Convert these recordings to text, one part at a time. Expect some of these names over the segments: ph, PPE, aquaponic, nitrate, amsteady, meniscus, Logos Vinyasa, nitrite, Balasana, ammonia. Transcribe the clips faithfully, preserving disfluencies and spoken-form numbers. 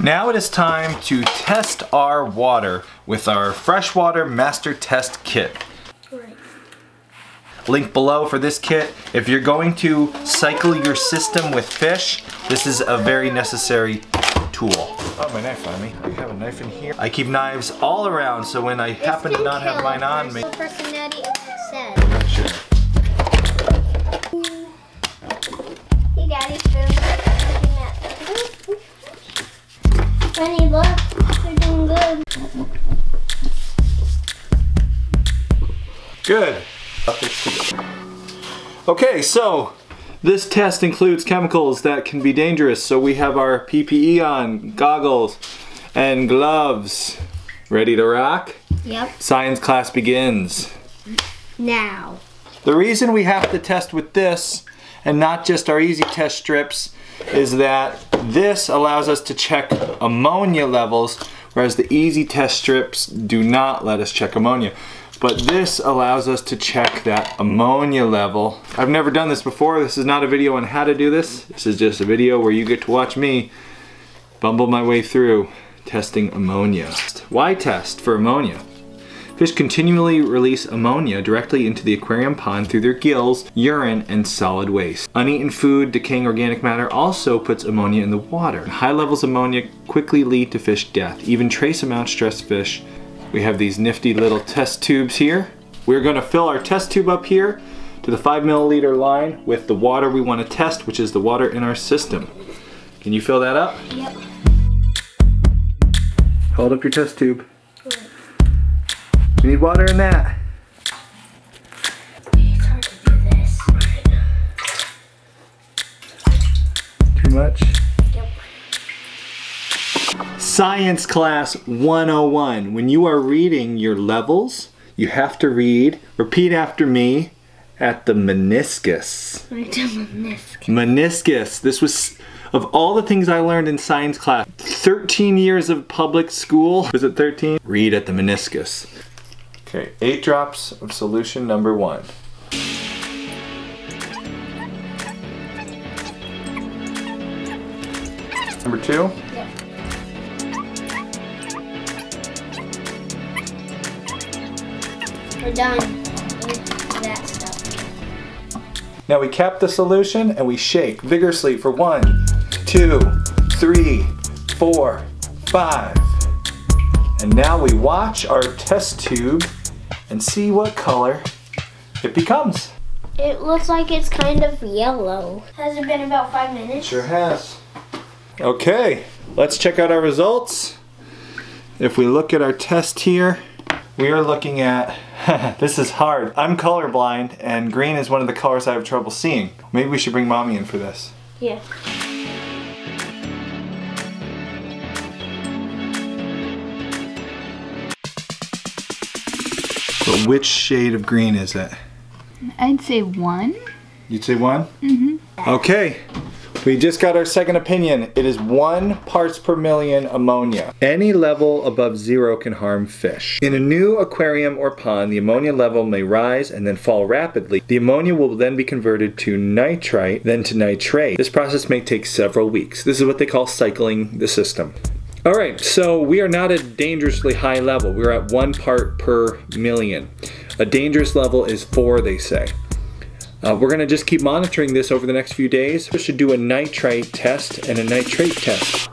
Now it is time to test our water with our freshwater master test kit. Right. Link below for this kit. If you're going to cycle your system with fish, this is a very necessary tool. Oh, my knife on me. I have a knife in here. I keep knives all around, so when I happen to not have mine on me. Personality of success. Sure. You got it, Funny look, you're doing good. Good. Okay, so this test includes chemicals that can be dangerous. So we have our P P E on, goggles, and gloves. Ready to rock? Yep. Science class begins. Now. The reason we have to test with this and not just our easy test strips is that this allows us to check ammonia levels, whereas the easy test strips do not let us check ammonia. But this allows us to check that ammonia level. I've never done this before. This is not a video on how to do this. This is just a video where you get to watch me bumble my way through testing ammonia. Why test for ammonia? Fish continually release ammonia directly into the aquarium pond through their gills, urine, and solid waste. Uneaten food, decaying organic matter also puts ammonia in the water. High levels of ammonia quickly lead to fish death. Even trace amount stress fish. We have these nifty little test tubes here. We're gonna fill our test tube up here to the five milliliter line with the water we wanna test, which is the water in our system. Can you fill that up? Yep. Hold up your test tube. We need water in that. It's hard to do this. Too much? Yep. Science class one oh one. When you are reading your levels, you have to read, repeat after me, at the meniscus. Right to meniscus. Meniscus. This was, of all the things I learned in science class, thirteen years of public school. Was it thirteen? Read at the meniscus. Okay, eight drops of solution number one. Number two? Yep. We're done with that stuff. Now we cap the solution and we shake vigorously for one, two, three, four, five. And now we watch our test tube and see what color it becomes. It looks like it's kind of yellow. Has it been about five minutes? Sure has. Okay, let's check out our results. If we look at our test here, we are looking at, this is hard. I'm colorblind and green is one of the colors I have trouble seeing. Maybe we should bring Mommy in for this. Yeah. But which shade of green is it? I'd say one. You'd say one? Mm-hmm. Okay, we just got our second opinion. It is one parts per million ammonia. Any level above zero can harm fish. In a new aquarium or pond, the ammonia level may rise and then fall rapidly. The ammonia will then be converted to nitrite, then to nitrate. This process may take several weeks. This is what they call cycling the system. All right, so we are not at a dangerously high level. We're at one part per million. A dangerous level is four, they say. Uh, we're gonna just keep monitoring this over the next few days. We should do a nitrite test and a nitrate test.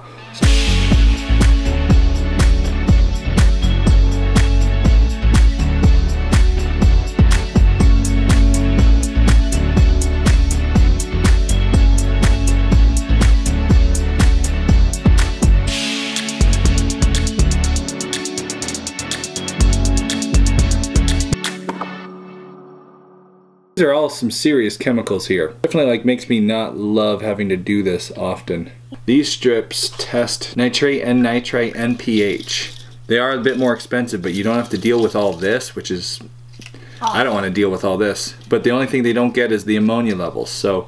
These are all some serious chemicals here. Definitely like makes me not love having to do this often. These strips test nitrate and nitrite and pH. They are a bit more expensive, but you don't have to deal with all this, which is, I don't want to deal with all this. But the only thing they don't get is the ammonia levels. So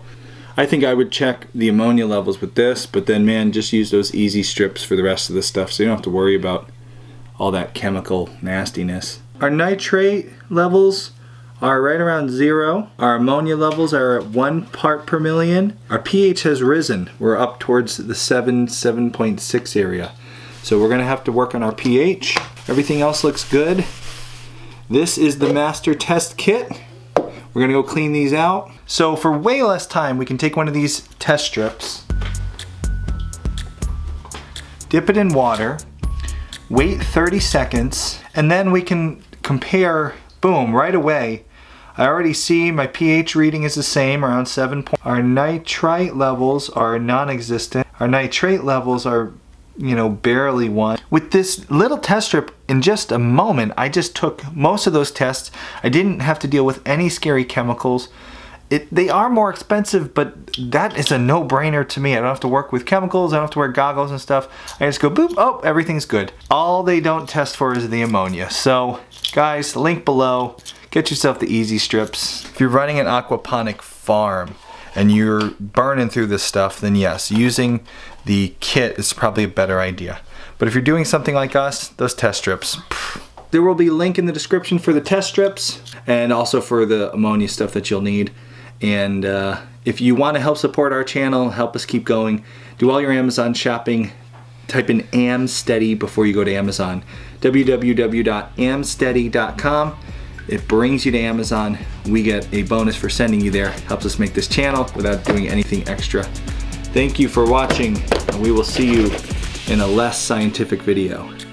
I think I would check the ammonia levels with this, but then man, just use those easy strips for the rest of this stuff so you don't have to worry about all that chemical nastiness. Our nitrate levels are right around zero. Our ammonia levels are at one part per million. Our pH has risen. We're up towards the seven, seven point six area. So we're gonna have to work on our pH. Everything else looks good. This is the master test kit. We're gonna go clean these out. So for way less time, we can take one of these test strips, dip it in water, wait thirty seconds, and then we can compare, boom, right away. I already see my pH reading is the same, around seven. Our nitrite levels are non-existent. Our nitrate levels are, you know, barely one. With this little test strip, in just a moment, I just took most of those tests. I didn't have to deal with any scary chemicals. It, they are more expensive, but that is a no-brainer to me. I don't have to work with chemicals, I don't have to wear goggles and stuff. I just go boop, oh, everything's good. All they don't test for is the ammonia. So guys, link below, get yourself the easy strips. If you're running an aquaponic farm and you're burning through this stuff, then yes, using the kit is probably a better idea. But if you're doing something like us, those test strips, pff. There will be a link in the description for the test strips and also for the ammonia stuff that you'll need. And uh, if you want to help support our channel, help us keep going, do all your Amazon shopping, type in amsteady before you go to Amazon. w w w dot amsteady dot com. It brings you to Amazon. We get a bonus for sending you there. Helps us make this channel without doing anything extra. Thank you for watching, and we will see you in a less scientific video.